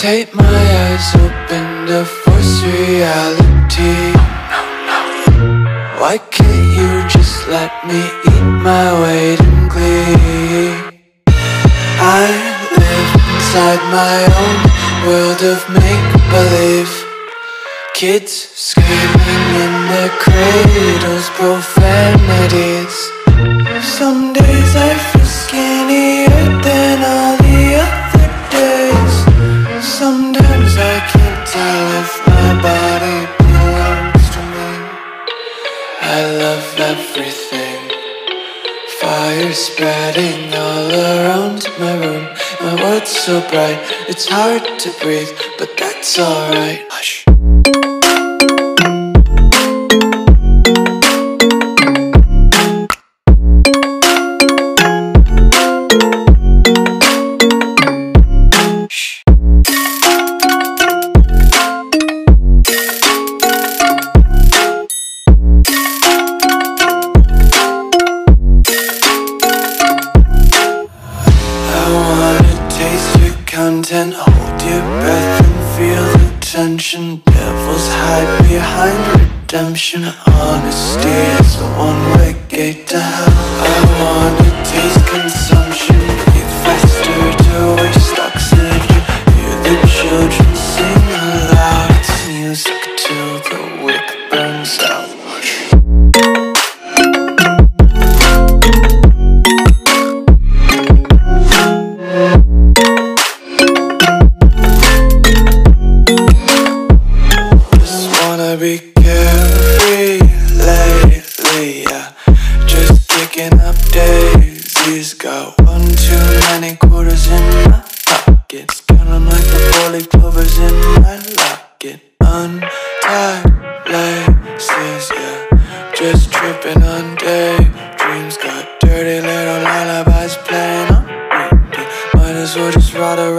Take my eyes open to force reality. Why can't you just let me eat my weight in glee? I live inside my own world of make-believe. Kids screaming in their cradles, profanities. Some days I feel skinnier than all the other days. Sometimes I can't tell if my body belongs to me. I love everything. Fire spreading all around my room. My world's so bright, it's hard to breathe, but that's alright. Hush. Content, hold your breath and feel the tension. Devils hide behind redemption. Honesty is a one-way gate to hell. I wanna taste consumption. Breathe faster to waste oxygen. Hear the children sing aloud. It's music till the wick burns out. Be carefree lately, yeah. Just picking up daisies. Got one too many quarters in my pockets. Count 'em like the four-leaf clovers in my locket. Untied laces, yeah. Just tripping on daydreams. Got dirty little lullabies playing on repeat. Might as well just ride around.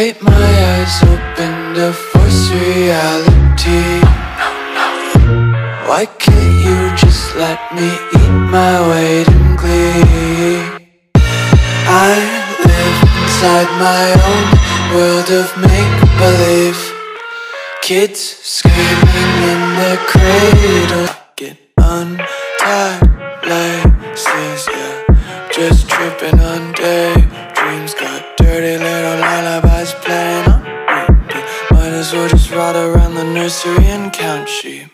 Take my eyes open to force reality. Why can't you just let me eat my weight in glee? I live inside my own world of make-believe. Kids screaming in their cradle. Get untied laces, yeah. Just tripping on daydreams. Got dirty little lullabies playing on repeat. Might as well just ride. out around the nursery and count sheep.